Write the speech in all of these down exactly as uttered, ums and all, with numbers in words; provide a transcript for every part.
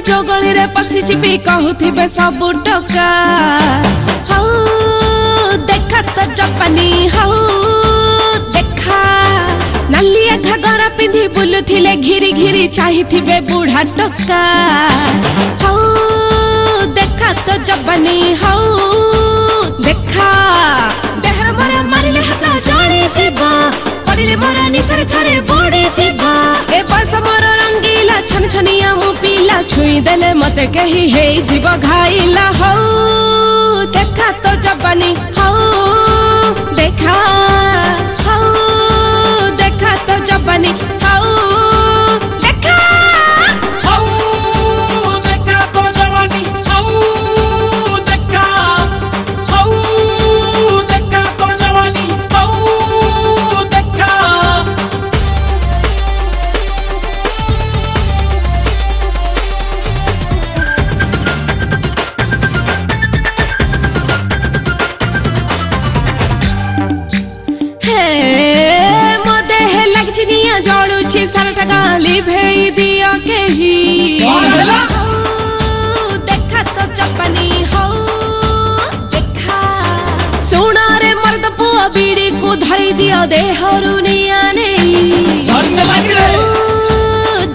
के जो गली रे पसी चिपी कहूथी बे सब डका हौ देखा तो जपनी हौ देखा नलिया घाघरा पिंधी बुलुथिले घिरी घिरी चाहिथी बे बूढ़ा डका हौ देखा तो जपनी हौ देखा देहर मोरा मारिले हाथ जाने जीवा पड़िले मोरा निसर थारे बॉडी जीवा ए बस मोरा रंगीला छनछनिया मु पीला छुई देले मते कही हे जीवा घाईला हौ देखा तो जपनी हौ देखा हौ देखा तो जपनी हौ देखा हौ देखा तो जपनी हौ देखा हौ देखा तो जपनी हौ देखा जोड़ूची सारा गाली भेई दिया के ही देखा तो जपनी हो देखा सुना रे मर्द पुआ बीड़ी को धरी दिया देहरू निया ने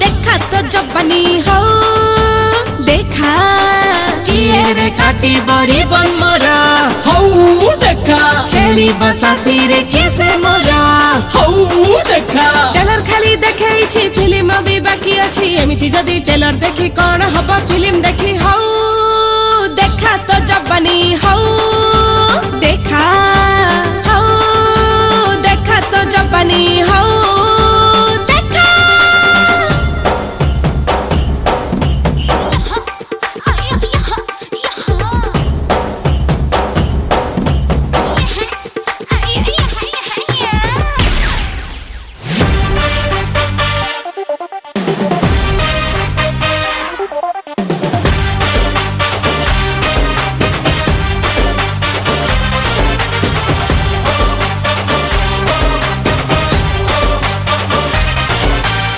देखा तो जपनी हो देखा किए रे काटी बरी बन मरा हो देखा खेली बसाती रे कैसे मरा हो देखा टेलर खाली देखे छी फिल्म भी बाकी अछि एमिति जदी टेलर देखी कोन हबा फिल्म देखी हो देखा तो जपनी हो देखा हो देखा तो जपनी हो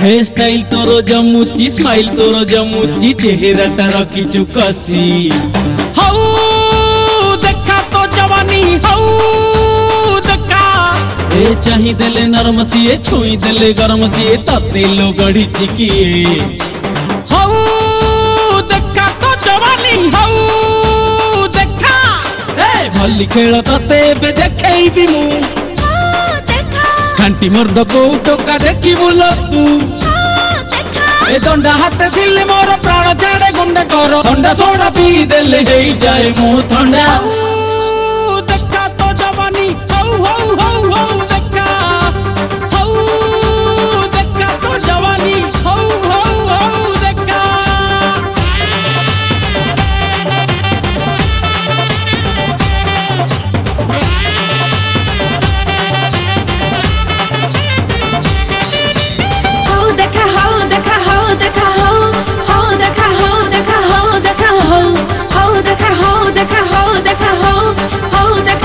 हे स्टाइल तोरो जमुची स्माइल तोरो जमुची चेहरा टा रखी चुकसी हौ देखा तो जवानी हौ देखा ए चाहि देले नरम सिए छुई देले गरम सिए तते लो गढ़ी चिकिए हौ देखा तो जवानी हौ देखा ए भली खेल तते बे देखैबी मु घंटी मर्द को टोका देखी बोलो तू देखा ए दंडा हाथ दिल मोर प्राण जाड़े गुंडा करो ठंडा सोडा पी दिल हे जाए मो ठंडा ओ देखा तो जवानी हौ हौ हौ हौ देखा हौ देखा तो जवानी हौ हौ हौ देखा देखा हो देखा हो देखा हो देखा हो देखा हो देखा हो देखा हो देखा